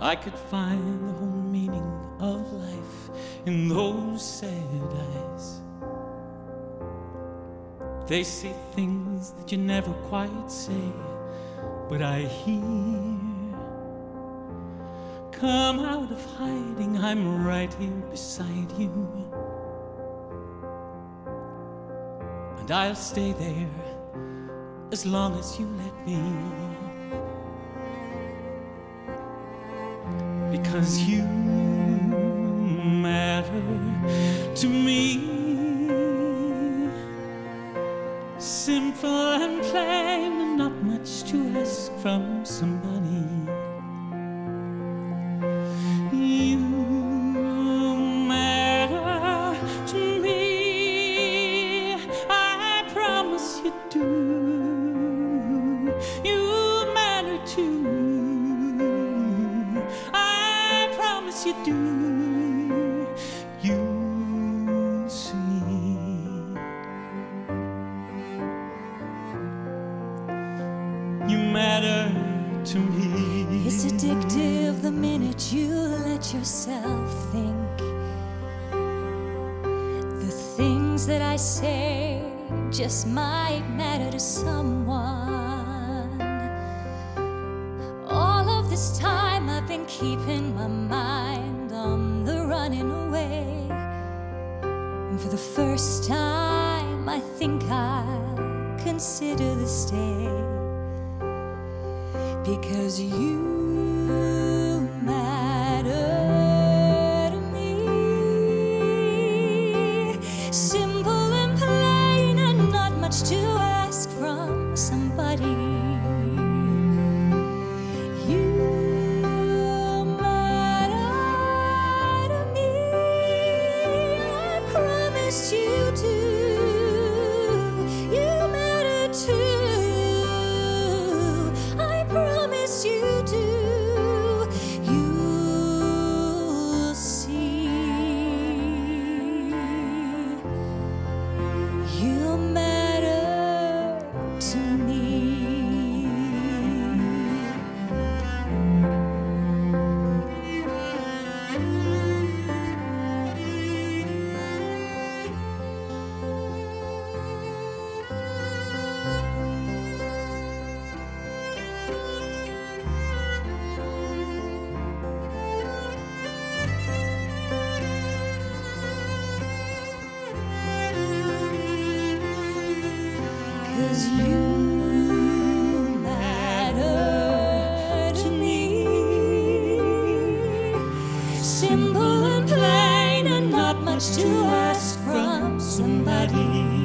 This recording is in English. I could find the whole meaning of life in those sad eyes. They say things that you never quite say, but I hear. Come out of hiding, I'm right here beside you. And I'll stay there as long as you let me. Because you matter to me. Simple and plain, and not much to ask from somebody. You matter to me, I promise you do. You matter too, I promise you do. You see. You matter to me. It's addictive the minute you let yourself think. The things that I say just might matter to someone. All of this time I've been keeping my mind on the running away, and for the first time I think I'll consider the stay. Because you matter to me. Simple and plain, and not much to ask from somebody. You matter to me, I promise you do. Cause you matter to me. Simple and plain, and not much to ask from somebody.